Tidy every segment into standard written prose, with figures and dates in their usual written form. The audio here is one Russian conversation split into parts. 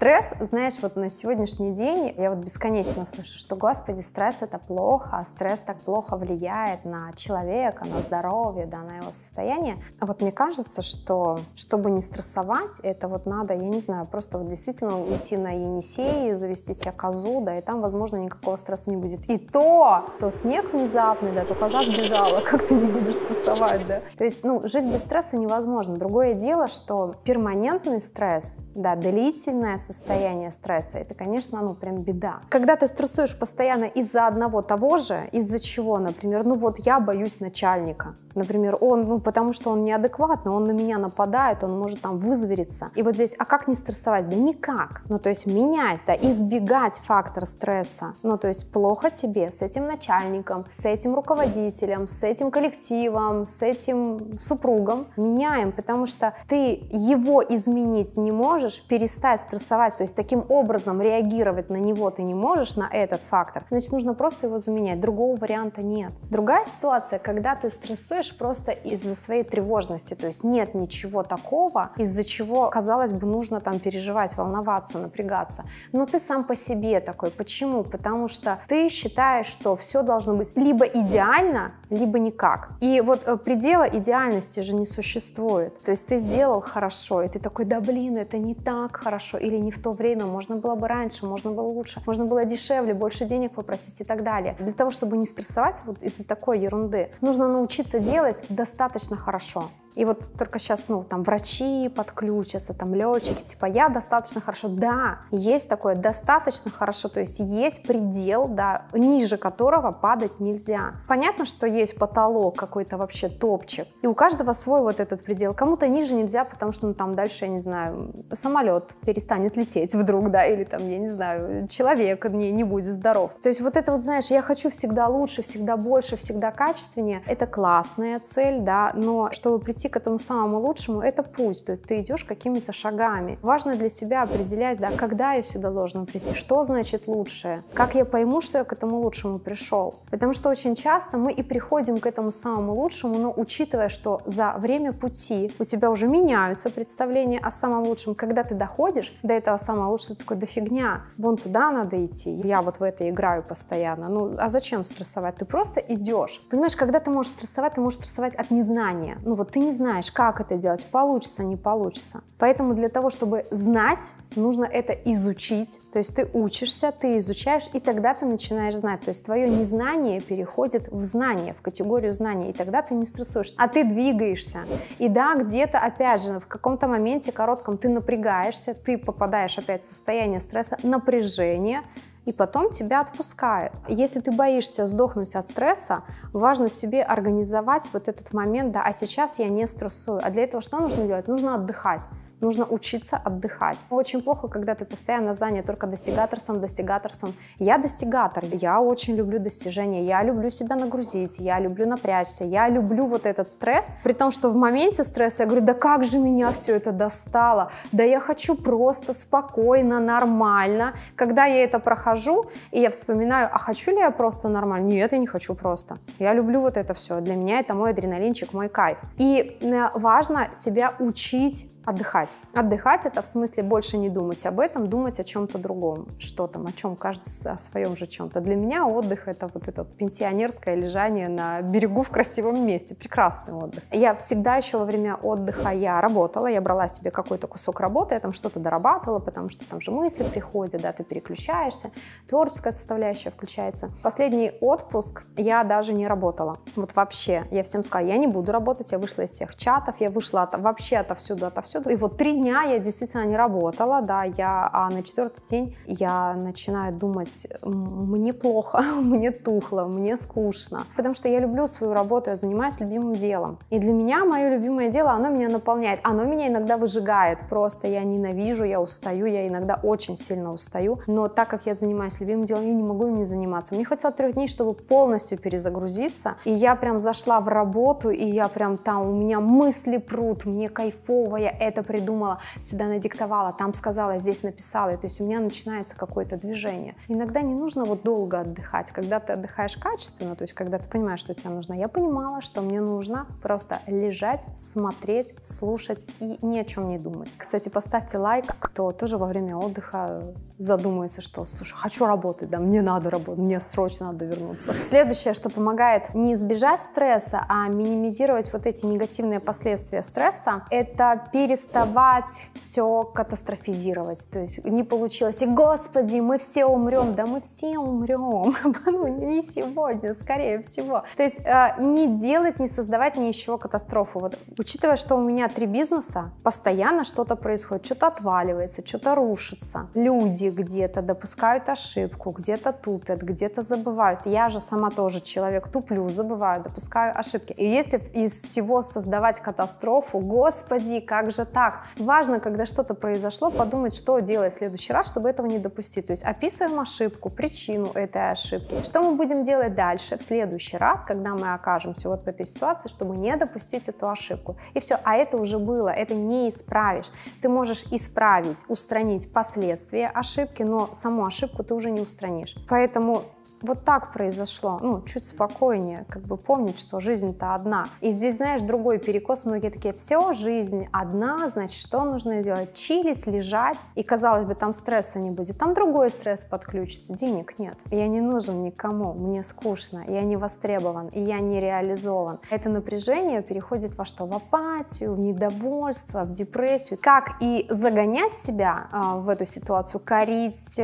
Стресс, знаешь, вот на сегодняшний день я вот бесконечно слышу, что, господи, стресс это плохо, а стресс так плохо влияет на человека, на здоровье, да, на его состояние. А вот мне кажется, что, чтобы не стрессовать, это вот надо, я не знаю, просто вот действительно уйти на Енисей, завести себе козу, да, и там, возможно, никакого стресса не будет. И то снег внезапный, да, то коза сбежала, как ты не будешь стрессовать, да. То есть, ну, жить без стресса невозможно. Другое дело, что перманентный стресс, да, длительное состояние стресса, это, конечно, ну, прям беда. Когда ты стрессуешь постоянно из-за одного того же, из-за чего, например, ну, вот я боюсь начальника, например, он, ну, потому что он неадекватный, он на меня нападает, он может там вызвериться. И вот здесь, а как не стрессовать? Да никак. Ну, то есть менять, да, избегать фактор стресса. Ну, то есть плохо тебе с этим начальником, с этим руководителем, с этим коллективом, с этим супругом. Меняем, потому что ты его изменить не можешь, перестать стрессовать, то есть таким образом реагировать на него ты не можешь, на этот фактор, значит, нужно просто его заменять, другого варианта нет. Другая ситуация, когда ты стрессуешь просто из-за своей тревожности, то есть нет ничего такого, из-за чего, казалось бы, нужно там переживать, волноваться, напрягаться, но ты сам по себе такой. Почему? Потому что ты считаешь, что все должно быть либо идеально, либо никак. И вот предела идеальности же не существует, то есть ты сделал хорошо, и ты такой, да блин, это не так хорошо, или не в то время, можно было бы раньше, можно было лучше, можно было дешевле, больше денег попросить и так далее. Для того, чтобы не стрессовать вот из-за такой ерунды, нужно научиться делать достаточно хорошо. И вот только сейчас, ну, там, врачи подключатся, там, летчики, типа, я достаточно хорошо, да, есть такое достаточно хорошо, то есть есть предел, да, ниже которого падать нельзя. Понятно, что есть потолок какой-то вообще топчик, и у каждого свой вот этот предел, кому-то ниже нельзя, потому что, ну, там, дальше, я не знаю, самолет перестанет лететь вдруг, да, или там, я не знаю, человек не будет здоров. То есть вот это вот, знаешь, я хочу всегда лучше, всегда больше, всегда качественнее, это классная цель, да, но чтобы прийти к этому самому лучшему, это путь, то есть ты идешь какими-то шагами. Важно для себя определять, да, когда я сюда должен прийти, что значит лучшее, как я пойму, что я к этому лучшему пришел. Потому что очень часто мы и приходим к этому самому лучшему, но учитывая, что за время пути у тебя уже меняются представления о самом лучшем, когда ты доходишь до этого самого лучшего, ты такой, да фигня, вон туда надо идти, я вот в это играю постоянно, ну а зачем стрессовать, ты просто идешь. Понимаешь, когда ты можешь стрессовать от незнания, ну вот ты не знаешь, как это делать, получится, не получится. Поэтому для того, чтобы знать, нужно это изучить. То есть ты учишься, ты изучаешь, и тогда ты начинаешь знать. То есть твое незнание переходит в знание, в категорию знания, и тогда ты не стрессуешь, а ты двигаешься. И да, где-то, опять же, в каком-то моменте коротком ты напрягаешься, ты попадаешь опять в состояние стресса, напряжения, и потом тебя отпускает. Если ты боишься сдохнуть от стресса, важно себе организовать вот этот момент, да, а сейчас я не стрессую. А для этого что нужно делать? Нужно отдыхать. Нужно учиться отдыхать. Очень плохо, когда ты постоянно занят только достигаторством. Я достигатор, я очень люблю достижения, я люблю себя нагрузить, я люблю напрячься, я люблю вот этот стресс, при том, что в моменте стресса я говорю, да как же меня все это достало, да я хочу просто спокойно, нормально. Когда я это прохожу, и я вспоминаю, а хочу ли я просто нормально? Нет, я не хочу просто. Я люблю вот это все, для меня это мой адреналинчик, мой кайф. И важно себя учить отдыхать. Отдыхать — это в смысле больше не думать об этом, думать о чем-то другом. Что там, о чем каждый, о своем же чем-то. Для меня отдых — это вот это пенсионерское лежание на берегу в красивом месте. Прекрасный отдых. Я всегда еще во время отдыха я работала, я брала себе какой-то кусок работы, я там что-то дорабатывала, потому что там же мысли приходят, да, ты переключаешься, творческая составляющая включается. Последний отпуск я даже не работала. Вот вообще. Я всем сказала, я не буду работать, я вышла из всех чатов, я вышла вообще отовсюду, И вот 3 дня я действительно не работала, да, а на 4-й день я начинаю думать, мне плохо, мне тухло, мне скучно. Потому что я люблю свою работу, я занимаюсь любимым делом. И для меня мое любимое дело, оно меня наполняет, оно меня иногда выжигает. Просто я ненавижу, я устаю, я иногда очень сильно устаю. Но так как я занимаюсь любимым делом, я не могу им не заниматься. Мне хватило 3 дней, чтобы полностью перезагрузиться. И я прям зашла в работу, и я прям там, у меня мысли прут, мне кайфово, я это придумала, сюда надиктовала, там сказала, здесь написала. И то есть у меня начинается какое-то движение. Иногда не нужно вот долго отдыхать. Когда ты отдыхаешь качественно, то есть когда ты понимаешь, что тебе нужно. Я понимала, что мне нужно просто лежать, смотреть, слушать и ни о чем не думать. Кстати, поставьте лайк, кто тоже во время отдыха задумается, что, слушай, хочу работать, да, мне надо работать, мне срочно надо вернуться. Следующее, что помогает не избежать стресса, а минимизировать вот эти негативные последствия стресса, это переставать все катастрофизировать. То есть не получилось, и господи, мы все умрем, да мы все умрем, ну не сегодня, скорее всего. То есть не делать, не создавать ни еще катастрофу. Вот, учитывая, что у меня 3 бизнеса, постоянно что-то происходит, что-то отваливается, что-то рушится, люди где-то допускают ошибку, где-то тупят, где-то забывают. Я же сама тоже человек, туплю, забываю, допускаю ошибки. И если из всего создавать катастрофу, господи, как же так? Важно, когда что-то произошло, подумать, что делать в следующий раз, чтобы этого не допустить. То есть описываем ошибку, причину этой ошибки. Что мы будем делать дальше, в следующий раз, когда мы окажемся вот в этой ситуации, чтобы не допустить эту ошибку. И все, а это уже было, это не исправишь. Ты можешь исправить, устранить последствия ошибки, но саму ошибку ты уже не устранишь. Поэтому вот так произошло, ну, чуть спокойнее, как бы помнить, что жизнь-то одна. И здесь, знаешь, другой перекос, многие такие, все, жизнь одна, значит, что нужно делать? Чилить, лежать, и, казалось бы, там стресса не будет, там другой стресс подключится, денег нет. Я не нужен никому, мне скучно, я не востребован, и я не реализован. Это напряжение переходит во что? В апатию, в недовольство, в депрессию. Как и загонять себя в эту ситуацию, корить,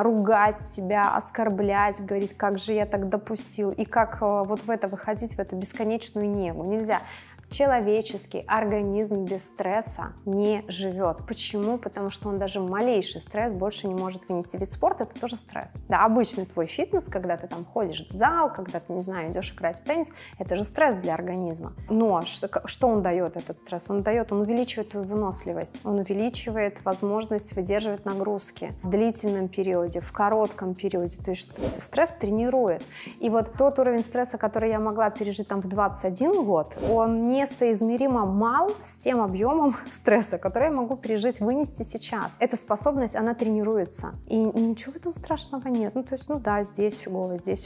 ругать себя, оскорблять, говорить, как же я так допустил, и как вот в это выходить, в эту бесконечную негу. Нельзя. Человеческий организм без стресса не живет. Почему? Потому что он даже малейший стресс больше не может вынести. Ведь спорт — это тоже стресс. Да, обычный твой фитнес, когда ты там ходишь в зал, когда ты, не знаю, идешь играть в теннис, это же стресс для организма. Но что он дает, этот стресс? Он увеличивает твою выносливость, он увеличивает возможность выдерживать нагрузки в длительном периоде, в коротком периоде. То есть стресс тренирует. И вот тот уровень стресса, который я могла пережить там в 21 год, он не несоизмеримо мал с тем объемом стресса, который я могу пережить, вынести сейчас. Эта способность, она тренируется. И ничего в этом страшного нет. Ну, то есть, ну да, здесь фигово, и здесь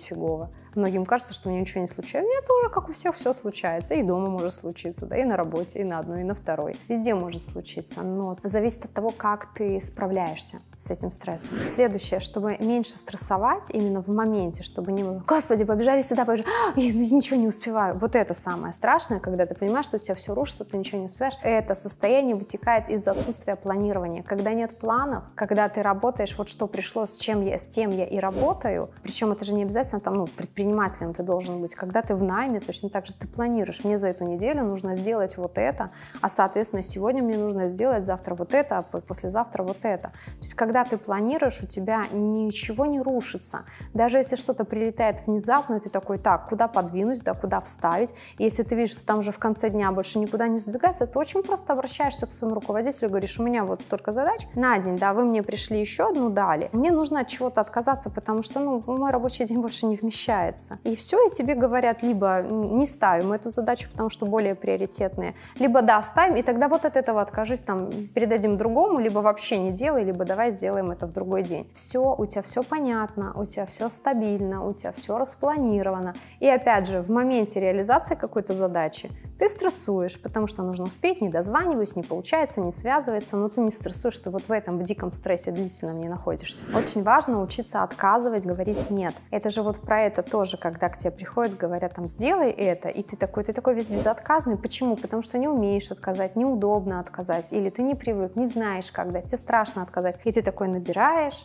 фигово. Многим кажется, что у меня ничего не случается. У меня тоже, как у всех, все случается. И дома может случиться, да, и на работе, и на одной, и на второй. Везде может случиться, но зависит от того, как ты справляешься с этим стрессом. Следующее, чтобы меньше стрессовать именно в моменте, чтобы не было, господи, побежали сюда, побежали, ничего не успеваю. Вот это самое страшное, когда ты понимаешь, что у тебя все рушится, ты ничего не успеваешь. Это состояние вытекает из отсутствия планирования. Когда нет планов, когда ты работаешь, вот что пришло, с тем я и работаю, причем это же не обязательно там, ну, предпринимателем ты должен быть. Когда ты в найме, точно так же ты планируешь. Мне за эту неделю нужно сделать вот это, а, соответственно, сегодня мне нужно сделать, завтра вот это, а послезавтра вот это. То есть, когда ты планируешь, у тебя ничего не рушится. Даже если что-то прилетает внезапно, ты такой, так, куда подвинуть, да, куда вставить. И если ты видишь, что там уже в конце дня больше никуда не сдвигается, ты очень просто обращаешься к своему руководителю, говоришь, у меня вот столько задач на день, да, вы мне пришли еще одну дали, мне нужно от чего-то отказаться, потому что, ну, мой рабочий день больше не вмещается. И все, и тебе говорят, либо не ставим эту задачу, потому что более приоритетные, либо да, ставим, и тогда вот от этого откажись, там, передадим другому, либо вообще не делай, либо давай сделаем это в другой день. Все, у тебя все понятно, у тебя все стабильно, у тебя все распланировано. И опять же, в моменте реализации какой-то задачи ты стрессуешь, потому что нужно успеть, не дозваниваюсь, не получается, не связывается, но ты не стрессуешь, ты вот в этом, в диком стрессе длительном не находишься. Очень важно учиться отказывать, говорить нет. Это же вот про это тоже, когда к тебе приходят, говорят, там, сделай это, и ты такой весь безотказный. Почему? Потому что не умеешь отказать, неудобно отказать, или ты не привык, не знаешь, когда, тебе страшно отказать. И ты такой набираешь,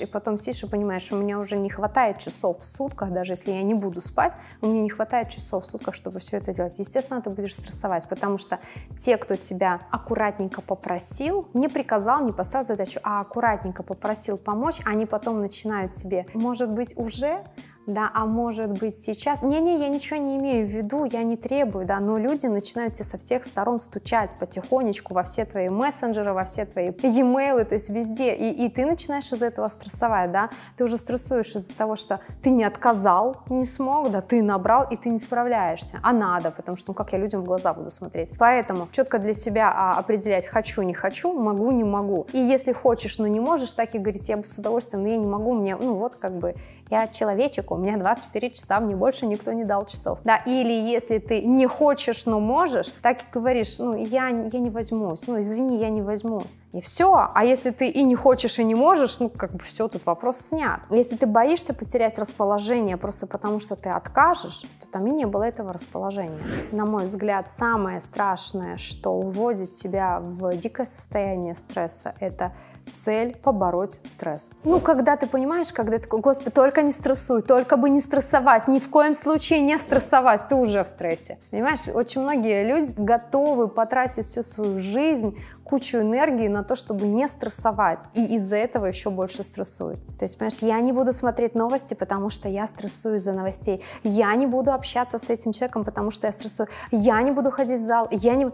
и потом сидишь и понимаешь, у меня уже не хватает часов в сутках, даже если я не буду спать, у меня не хватает часов в сутках, чтобы все это делать. Естественно, ты будешь стрессовать, потому что те, кто тебя аккуратненько попросил, не приказал, не поставил задачу, а аккуратненько попросил помочь, они потом начинают тебе, может быть, уже... да, а может быть сейчас, не-не, я ничего не имею в виду, я не требую, да, но люди начинают тебе со всех сторон стучать потихонечку во все твои мессенджеры, во все твои e-mail, то есть везде, и ты начинаешь из-за этого стрессовать, да, ты уже стрессуешь из-за того, что ты не отказал, не смог, да, ты набрал, и ты не справляешься, а надо, потому что, ну, как я людям в глаза буду смотреть, поэтому четко для себя определять хочу, не хочу, могу, не могу, и если хочешь, но не можешь, так и говорить, я бы с удовольствием, но я не могу, мне, ну, вот, как бы, я человечек, у меня 24 часа, мне больше никто не дал часов, да, или если ты не хочешь, но можешь, так и говоришь, ну, я не возьмусь, ну, извини, я не возьму, и все, а если ты и не хочешь, и не можешь, ну, как бы все, тут вопрос снят. Если ты боишься потерять расположение просто потому, что ты откажешь, то там и не было этого расположения. На мой взгляд, самое страшное, что уводит тебя в дикое состояние стресса, это цель побороть стресс. Ну, когда ты понимаешь, когда ты такой, господи, только не стрессуй, только бы не стрессовать, ни в коем случае не стрессовать, ты уже в стрессе. Понимаешь, очень многие люди готовы потратить всю свою жизнь, кучу энергии на то, чтобы не стрессовать, и из-за этого еще больше стрессует. То есть, понимаешь, я не буду смотреть новости, потому что я стрессую из-за новостей, я не буду общаться с этим человеком, потому что я стрессую, я не буду ходить в зал, я не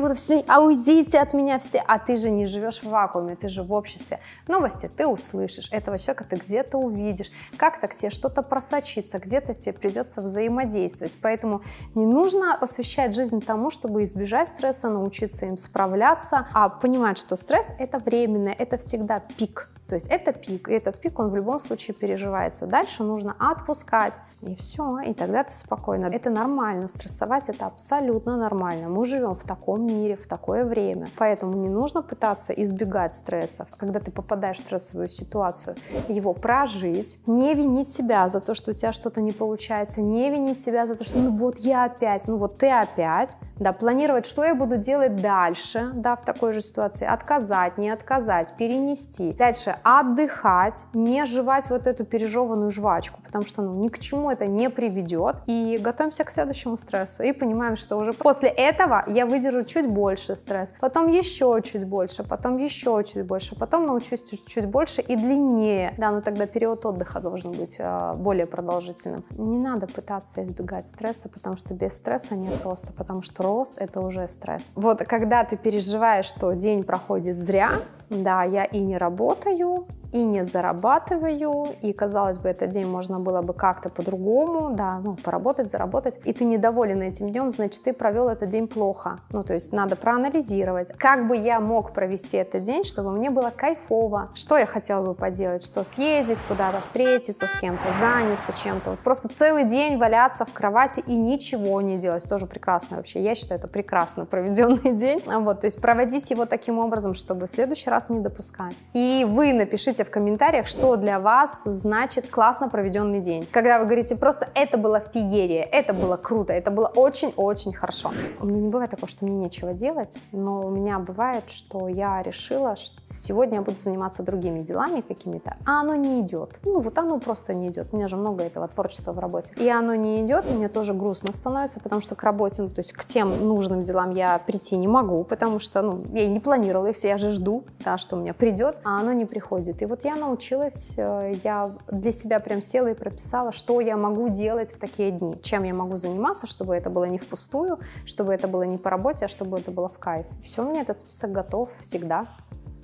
буду, все, а уйдите от меня все, а ты же не живешь в вакууме, ты же в обществе. Новости ты услышишь, этого человека ты где-то увидишь, как-то к тебе что-то просочится, где-то тебе придется взаимодействовать, поэтому не нужно посвящать жизнь тому, чтобы избежать стресса, научиться им справляться, а понимать, что стресс это временно, это всегда пик. То есть это пик, и этот пик, он в любом случае переживается. Дальше нужно отпускать, и все, и тогда ты спокойно. Это нормально, стрессовать это абсолютно нормально. Мы живем в таком мире, в такое время. Поэтому не нужно пытаться избегать стрессов. Когда ты попадаешь в стрессовую ситуацию, его прожить, не винить себя за то, что у тебя что-то не получается, не винить себя за то, что ну вот я опять, ну вот ты опять. Да, планировать, что я буду делать дальше, да, в такой же ситуации. Отказать, не отказать, перенести. Дальше отдыхать, не жевать вот эту пережеванную жвачку, потому что ну, ни к чему это не приведет. И готовимся к следующему стрессу. И понимаем, что уже после этого я выдержу чуть больше стресс, потом еще чуть больше, потом еще чуть больше, потом научусь чуть больше и длиннее. Да, но тогда период отдыха должен быть более продолжительным. Не надо пытаться избегать стресса, потому что без стресса нет роста, потому что рост это уже стресс. Вот когда ты переживаешь, что день проходит зря, да, я и не работаю, и не зарабатываю, и, казалось бы, этот день можно было бы как-то по-другому, да, ну, поработать, заработать, и ты недоволен этим днем, значит, ты провел этот день плохо, ну, то есть надо проанализировать, как бы я мог провести этот день, чтобы мне было кайфово, что я хотела бы поделать, что съездить, куда-то встретиться, с кем-то заняться чем-то, вот просто целый день валяться в кровати и ничего не делать, тоже прекрасно вообще, я считаю, это прекрасно проведенный день, вот, то есть проводить его таким образом, чтобы в следующий раз не допускать. И вы напишите в комментариях, что для вас значит классно проведенный день. Когда вы говорите просто это была феерия, это было круто, это было очень-очень хорошо. У меня не бывает такого, что мне нечего делать, но у меня бывает, что я решила, что сегодня я буду заниматься другими делами какими-то, а оно не идет. Ну вот оно просто не идет. У меня же много этого творчества в работе. И оно не идет, и мне тоже грустно становится, потому что к работе, ну, то есть к тем нужным делам я прийти не могу, потому что ну, я и не планировала их все, я же жду, да, что у меня придет, а оно не приходит. И вот я научилась, я для себя прям села и прописала, что я могу делать в такие дни, чем я могу заниматься, чтобы это было не впустую, чтобы это было не по работе, а чтобы это было в кайф. Все, у меня этот список готов всегда.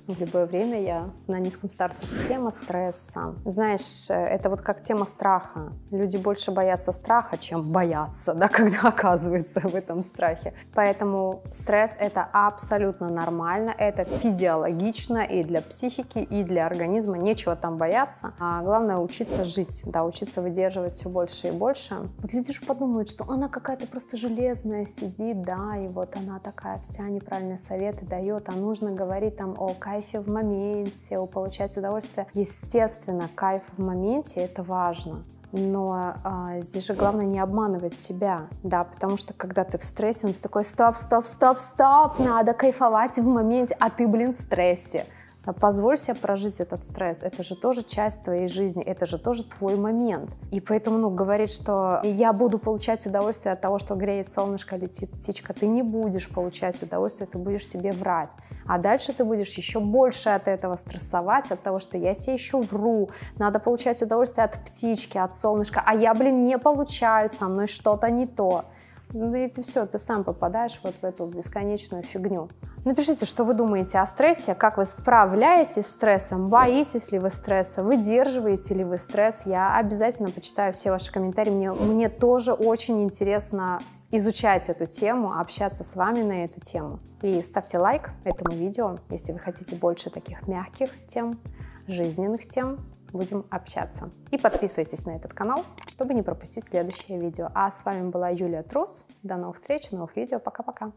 В любое время я на низком старте. Тема стресса. Знаешь, это вот как тема страха. Люди больше боятся страха, чем боятся, да, когда оказываются в этом страхе. Поэтому стресс это абсолютно нормально, это физиологично и для психики, и для организма. Нечего там бояться. А главное учиться жить, да, учиться выдерживать все больше и больше. Вот люди же подумают, что она какая-то просто железная сидит, да, и вот она такая вся неправильные советы дает, а нужно говорить там о кайфе, в моменте, получать удовольствие. Естественно, кайф в моменте это важно. Но здесь же главное не обманывать себя, да, потому что когда ты в стрессе, он такой: стоп, стоп, стоп, стоп, надо кайфовать в моменте, а ты, блин, в стрессе. Позволь себе прожить этот стресс, это же тоже часть твоей жизни, это же тоже твой момент. И поэтому, говорить, что я буду получать удовольствие от того, что греет солнышко, летит птичка, ты не будешь получать удовольствие, ты будешь себе врать. А дальше ты будешь еще больше от этого стрессовать, от того, что я себе еще вру, надо получать удовольствие от птички, от солнышка, а я, не получаю, со мной что-то не то. Ну и ты все, ты сам попадаешь вот в эту бесконечную фигню. Напишите, что вы думаете о стрессе, как вы справляетесь с стрессом, боитесь ли вы стресса, выдерживаете ли вы стресс. Я обязательно почитаю все ваши комментарии, мне тоже очень интересно изучать эту тему, общаться с вами на эту тему. И ставьте лайк этому видео, если вы хотите больше таких мягких тем, жизненных тем. Будем общаться. И подписывайтесь на этот канал, чтобы не пропустить следующее видео. А с вами была Юлия Трус. До новых встреч, новых видео. Пока-пока.